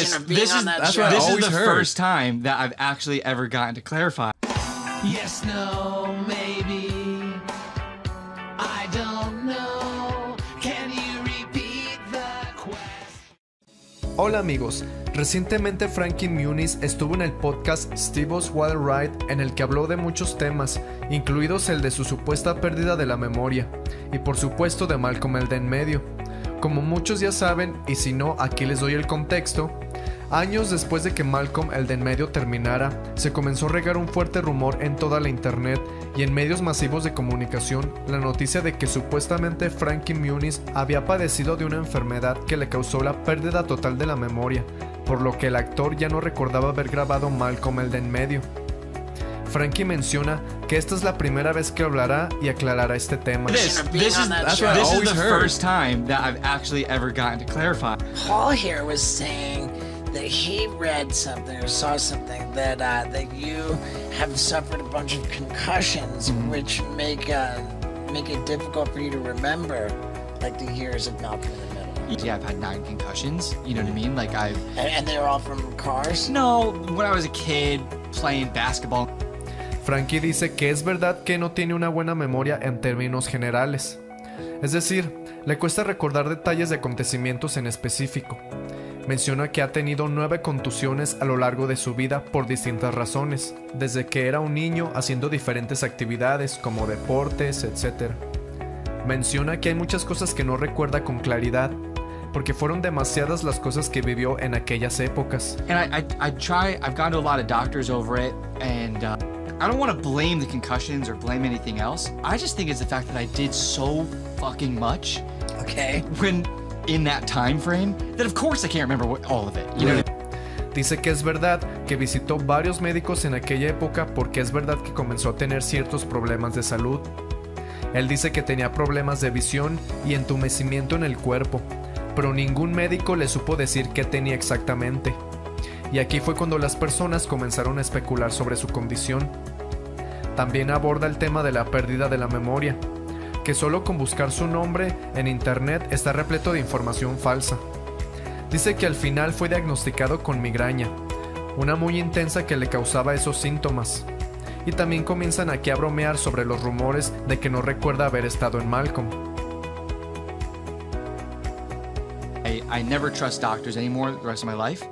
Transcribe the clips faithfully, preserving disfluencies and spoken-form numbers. this, of being this on is, that show. This is the heard. first time that I've actually ever gotten to clarify. Yes, no, maybe. I don't know. Can you repeat the question? Hola amigos. Recientemente Frankie Muniz estuvo en el podcast Steve's Wild Ride, en el que habló de muchos temas, incluidos el de su supuesta pérdida de la memoria, y por supuesto de Malcolm el de en medio. Como muchos ya saben, y si no, aquí les doy el contexto, años después de que Malcolm el de en medio terminara, se comenzó a regar un fuerte rumor en toda la internet y en medios masivos de comunicación, la noticia de que supuestamente Frankie Muniz había padecido de una enfermedad que le causó la pérdida total de la memoria, por lo que el actor ya no recordaba haber grabado Malcolm el de en medio. Frankie menciona que esta es la primera vez que hablará y aclarará este tema. This, this is, that's what I always heard. This is the first time that I've actually ever gotten to clarify. Paul here was saying that he read something or saw something that uh, that you have suffered a bunch of concussions, mm-hmm. which make uh, make it difficult for you to remember, like the years of Malcolm. Yeah, I've had nine concussions, you know what I mean? Like I've... And they were all from cars? No, when I was a kid, playing basketball. Frankie dice que es verdad que no tiene una buena memoria en términos generales. Es decir, le cuesta recordar detalles de acontecimientos en específico. Menciona que ha tenido nueve contusiones a lo largo de su vida por distintas razones, desde que era un niño haciendo diferentes actividades como deportes, etcétera. Menciona que hay muchas cosas que no recuerda con claridad, porque fueron demasiadas las cosas que vivió en aquellas épocas. And I, I, I try, I've gone to a lot of doctors over it, and uh, I don't want to blame the concussions or blame anything else. I just think it's the fact that I did so fucking much, okay, when in that time frame, that of course I can't remember what, all of it. You know? Dice que es verdad que visitó varios médicos en aquella época porque es verdad que comenzó a tener ciertos problemas de salud. Él dice que tenía problemas de visión y entumecimiento en el cuerpo, pero ningún médico le supo decir qué tenía exactamente. Y aquí fue cuando las personas comenzaron a especular sobre su condición. También aborda el tema de la pérdida de la memoria, que solo con buscar su nombre en internet está repleto de información falsa. Dice que al final fue diagnosticado con migraña, una muy intensa que le causaba esos síntomas. Y también comienzan aquí a bromear sobre los rumores de que no recuerda haber estado en Malcolm. I, I never trust doctors anymore the rest of my life.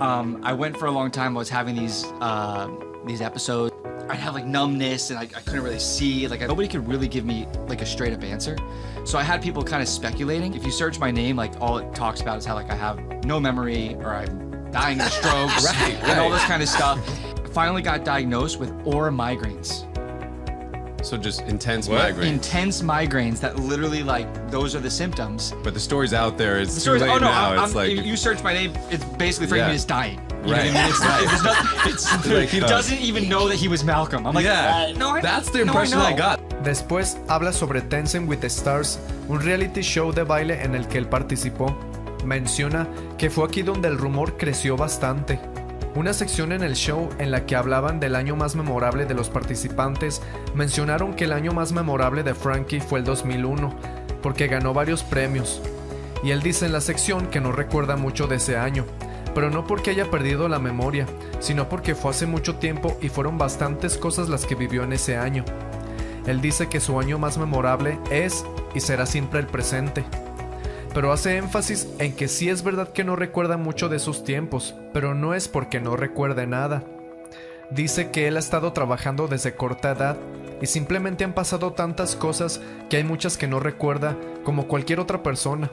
Um, I went for a long time, I was having these, uh, these episodes. I'd have like numbness and I, I couldn't really see, like I, nobody could really give me like a straight up answer. So I had people kind of speculating. If you search my name, like all it talks about is how like I have no memory or I'm dying of strokes right, right. and all this kind of stuff. Finally got diagnosed with aura migraines. So just intense what? migraines. Intense migraines that literally like those are the symptoms. But the story's out there. It's the story's, too late oh, no, now. I'm, it's I'm, like you, you search my name. It's basically Frankie yeah. is dying. You right. know what I mean? It's not. It's, it's like he doesn't even know that he was Malcolm. I'm like, yeah. No, I, that's the impression no, I, I got. Después habla sobre Dancing with the Stars, un reality show de baile en el que él participó. Menciona que fue aquí donde el rumor creció bastante. Una sección en el show en la que hablaban del año más memorable de los participantes, mencionaron que el año más memorable de Frankie fue el dos mil uno, porque ganó varios premios. Y él dice en la sección que no recuerda mucho de ese año, pero no porque haya perdido la memoria, sino porque fue hace mucho tiempo y fueron bastantes cosas las que vivió en ese año. Él dice que su año más memorable es y será siempre el presente. Pero hace énfasis en que sí es verdad que no recuerda mucho de esos tiempos, pero no es porque no recuerde nada. Dice que él ha estado trabajando desde corta edad y simplemente han pasado tantas cosas que hay muchas que no recuerda, como cualquier otra persona.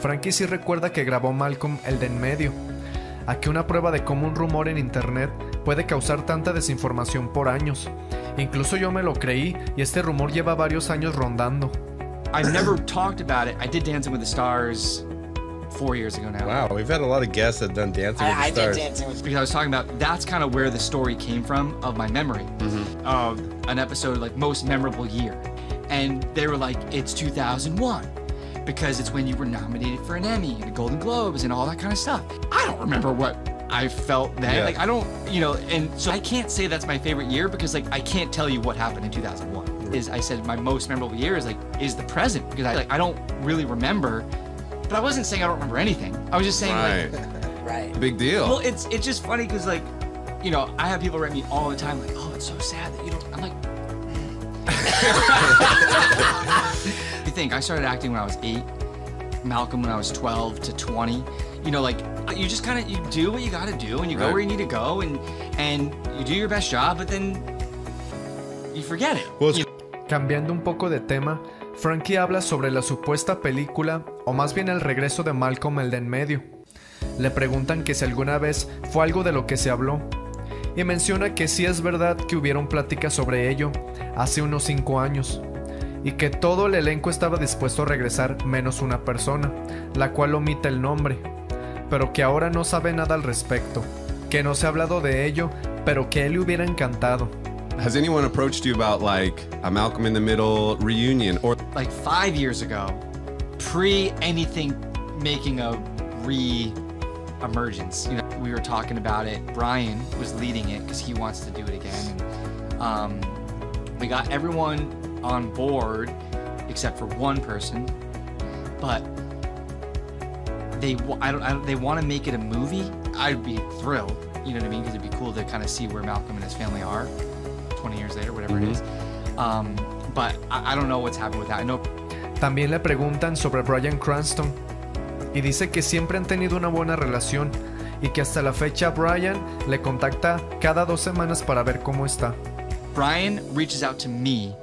Frankie sí recuerda que grabó Malcolm el de en medio. Aquí una prueba de cómo un rumor en internet puede causar tanta desinformación por años. Incluso yo me lo creí y este rumor lleva varios años rondando. I've never talked about it. I did Dancing with the Stars four years ago now. Wow, we've had a lot of guests that have done Dancing with I, the I Stars. I did Dancing with the Stars. Because I was talking about, that's kind of where the story came from of my memory. Mm-hmm. Of an episode like most memorable year. And they were like, it's two thousand one. Because it's when you were nominated for an Emmy and the Golden Globes and all that kind of stuff. I don't remember what I felt then. Yeah. Like, I don't, you know, and so I can't say that's my favorite year because like, I can't tell you what happened in two thousand one. Is I said my most memorable year is like is the present because I like I don't really remember, but I wasn't saying I don't remember anything. I was just saying right. like Right. Big deal. Well, it's it's just funny because, like, you know, I have people write me all the time, like, oh, it's so sad that you don't. I'm like, you think I started acting when I was eight, Malcolm when I was twelve to twenty. You know, like, you just kind of, you do what you got to do and you right. go where you need to go and and you do your best job, but then you forget it. Well, you Cambiando un poco de tema, Frankie habla sobre la supuesta película, o más bien el regreso de Malcolm el de en medio. Le preguntan que si alguna vez fue algo de lo que se habló, y menciona que sí es verdad que hubieron pláticas sobre ello hace unos cinco años, y que todo el elenco estaba dispuesto a regresar menos una persona, la cual omite el nombre, pero que ahora no sabe nada al respecto, que no se ha hablado de ello, pero que él le hubiera encantado. Has anyone approached you about, like, a Malcolm in the Middle reunion? Or like five years ago, pre anything making a re-emergence, you know, we were talking about it. Bryan was leading it because he wants to do it again. And, um, we got everyone on board except for one person, but they I don't, I don't, they want to make it a movie. I'd be thrilled, you know what I mean? Because it'd be cool to kind of see where Malcolm and his family are twenty years later, whatever mm-hmm. it is. Um, but I, I don't know what's happened with that. I know. También le preguntan sobre Bryan Cranston y dice que siempre han tenido una buena relación y que hasta la fecha Bryan le contacta cada dos semanas para ver cómo está. Bryan reaches out to me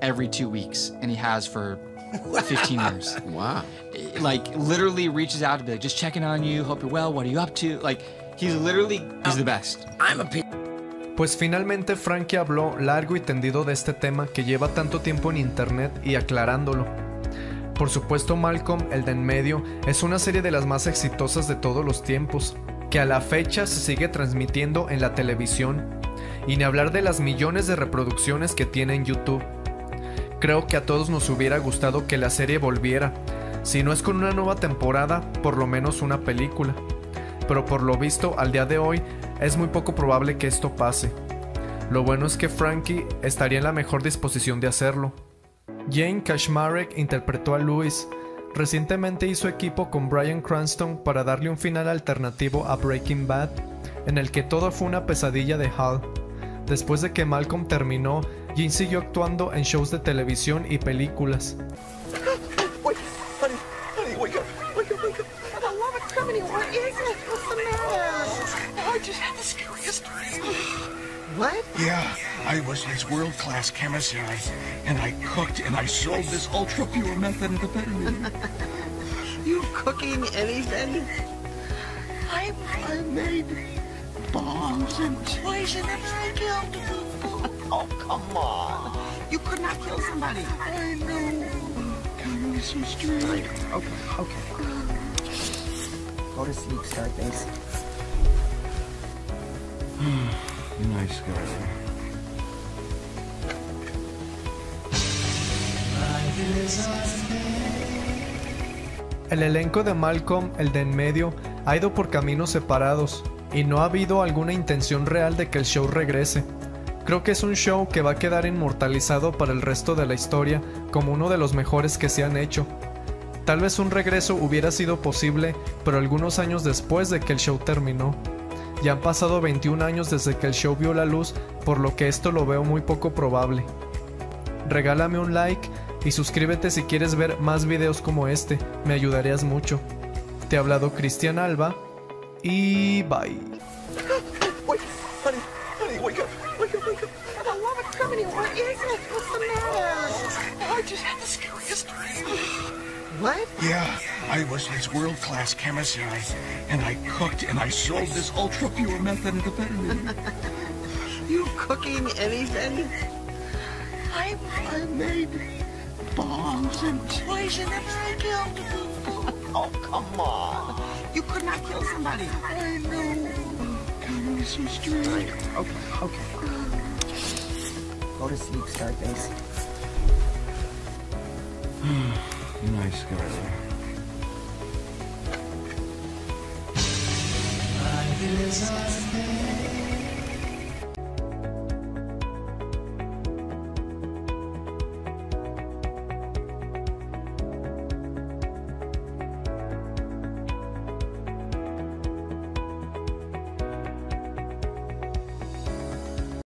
every two weeks and he has for fifteen years. Wow. Like, literally reaches out to be like, just checking on you, hope you're well, what are you up to? Like, he's literally, he's the best. I'm a p Pues finalmente Frankie habló largo y tendido de este tema que lleva tanto tiempo en internet y aclarándolo. Por supuesto, Malcolm, el de en medio, es una serie de las más exitosas de todos los tiempos, que a la fecha se sigue transmitiendo en la televisión, y ni hablar de las millones de reproducciones que tiene en YouTube. Creo que a todos nos hubiera gustado que la serie volviera, si no es con una nueva temporada, por lo menos una película. Pero por lo visto, al día de hoy, es muy poco probable que esto pase. Lo bueno es que Frankie estaría en la mejor disposición de hacerlo. Jane Kaczmarek interpretó a Louis. Recientemente hizo equipo con Bryan Cranston para darle un final alternativo a Breaking Bad, en el que todo fue una pesadilla de Hal. Después de que Malcolm terminó, Jane siguió actuando en shows de televisión y películas. What? Yeah, I was his world-class commissary, and I cooked and I sold this ultra-pure methamphetamine. You cooking anything? I, I made bombs and poison and I killed people. Oh, come on. You could not kill somebody. I know. Come on, so straight. Okay, okay. Go to sleep, Scarface. Nice guy. El elenco de Malcolm, el de en medio, ha ido por caminos separados y no ha habido alguna intención real de que el show regrese. Creo que es un show que va a quedar inmortalizado para el resto de la historia como uno de los mejores que se han hecho. Tal vez un regreso hubiera sido posible, pero algunos años después de que el show terminó. Ya han pasado veintiún años desde que el show vio la luz, por lo que esto lo veo muy poco probable. Regálame un like y suscríbete si quieres ver más videos como este, me ayudarías mucho. Te ha hablado Cristian Alba y bye. What? Yeah, I was his world-class commissary, and I cooked and I sold this ultra-pure methamphetamine. You cooking anything? I, I made bombs and poison and I killed people. Oh, come on. You could not kill somebody. I know. Come on, so straight. Okay, okay. Go to sleep, Scarface. Hmm. Nice guy. Life is